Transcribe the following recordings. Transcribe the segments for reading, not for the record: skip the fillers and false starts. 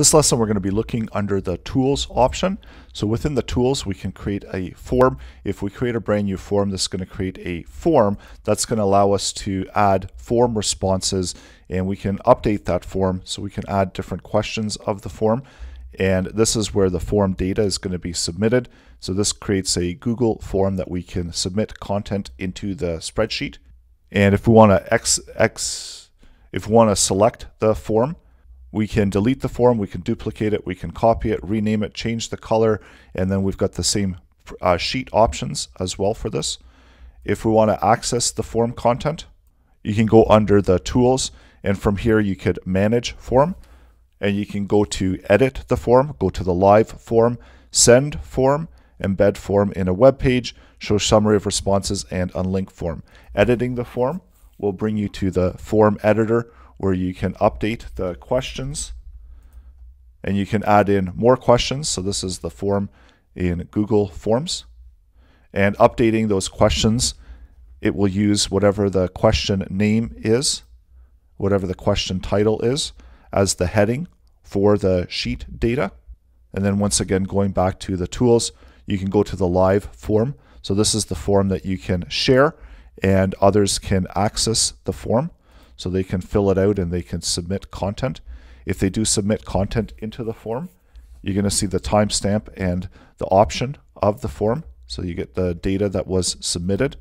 This lesson, we're going to be looking under the Tools option. So within the Tools, we can create a form. If we create a brand new form, this is going to create a form that's going to allow us to add form responses, and we can update that form so we can add different questions of the form. And this is where the form data is going to be submitted. So this creates a Google form that we can submit content into the spreadsheet. And if we want to select the form, we can delete the form, we can duplicate it, we can copy it, rename it, change the color, and then we've got the same sheet options as well for this. If we want to access the form content, you can go under the Tools, and from here you could Manage Form, and you can go to Edit the Form, go to the Live Form, Send Form, Embed Form in a web page, Show Summary of Responses, and Unlink Form. Editing the form will bring you to the form editor where you can update the questions and you can add in more questions. So this is the form in Google Forms, and updating those questions, it will use whatever the question name is, whatever the question title is, as the heading for the sheet data. And then once again, going back to the Tools, you can go to the Live Form. So this is the form that you can share and others can access the form. So they can fill it out and they can submit content. If they do submit content into the form, you're going to see the timestamp and the option of the form. So you get the data that was submitted.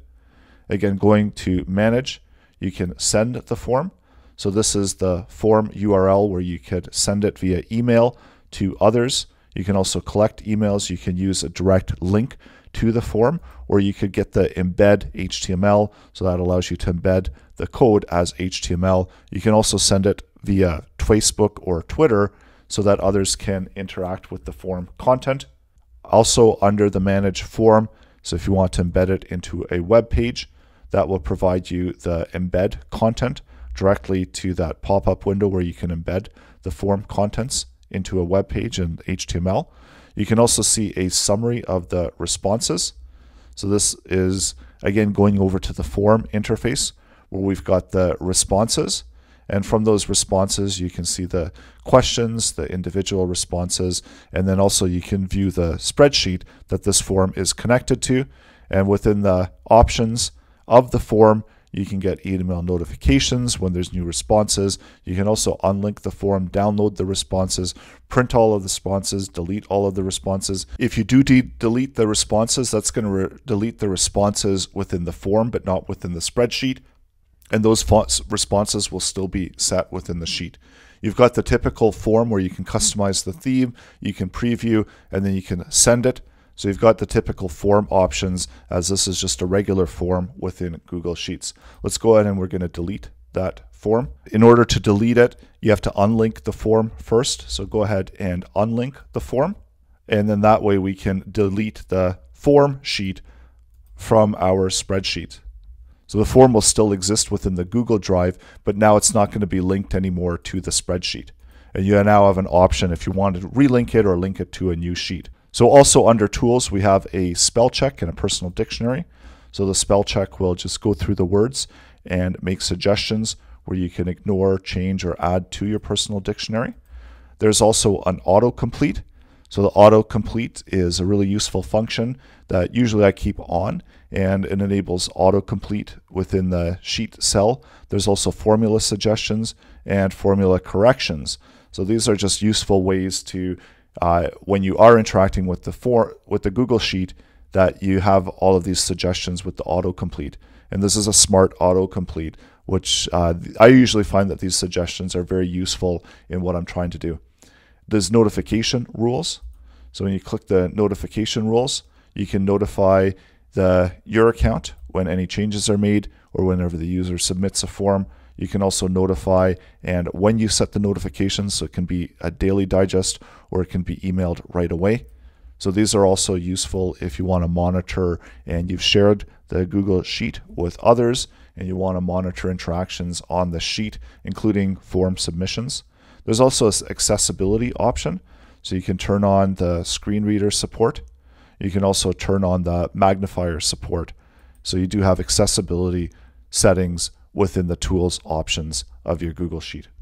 Again, going to Manage, you can Send the Form. So this is the form URL where you could send it via email to others. You can also collect emails. You can use a direct link to the form, or you could get the embed HTML. So that allows you to embed the code as HTML. You can also send it via Facebook or Twitter so that others can interact with the form content. Also under the Manage Form, so if you want to embed it into a web page, that will provide you the embed content directly to that pop-up window where you can embed the form contents into a web page in HTML. You can also see a summary of the responses. So this is, again, going over to the form interface where we've got the responses. And from those responses, you can see the questions, the individual responses, and then also you can view the spreadsheet that this form is connected to. And within the options of the form, you can get email notifications when there's new responses. You can also unlink the form, download the responses, print all of the responses, delete all of the responses. If you do delete the responses, that's going to delete the responses within the form, but not within the spreadsheet. And those responses will still be set within the sheet. You've got the typical form where you can customize the theme, you can preview, and then you can send it. So you've got the typical form options, as this is just a regular form within Google Sheets. Let's go ahead and we're going to delete that form. In order to delete it, you have to unlink the form first. So go ahead and unlink the form. And then that way we can delete the form sheet from our spreadsheet. So the form will still exist within the Google Drive, but now it's not going to be linked anymore to the spreadsheet. And you now have an option if you want to relink it or link it to a new sheet. So also under Tools, we have a spell check and a personal dictionary. So the spell check will just go through the words and make suggestions where you can ignore, change, or add to your personal dictionary. There's also an autocomplete. So the autocomplete is a really useful function that usually I keep on, and it enables autocomplete within the sheet cell. There's also formula suggestions and formula corrections. So these are just useful ways to when you are interacting with the Google Sheet, that you have all of these suggestions with the autocomplete. And this is a smart autocomplete, which I usually find that these suggestions are very useful in what I'm trying to do. There's notification rules. So when you click the notification rules, you can notify your account when any changes are made or whenever the user submits a form. You can also notify and when you set the notifications, so it can be a daily digest or it can be emailed right away. So these are also useful if you want to monitor and you've shared the Google Sheet with others and you want to monitor interactions on the sheet, including form submissions. There's also an accessibility option. So you can turn on the screen reader support. You can also turn on the magnifier support. So you do have accessibility settings within the Tools options of your Google Sheet.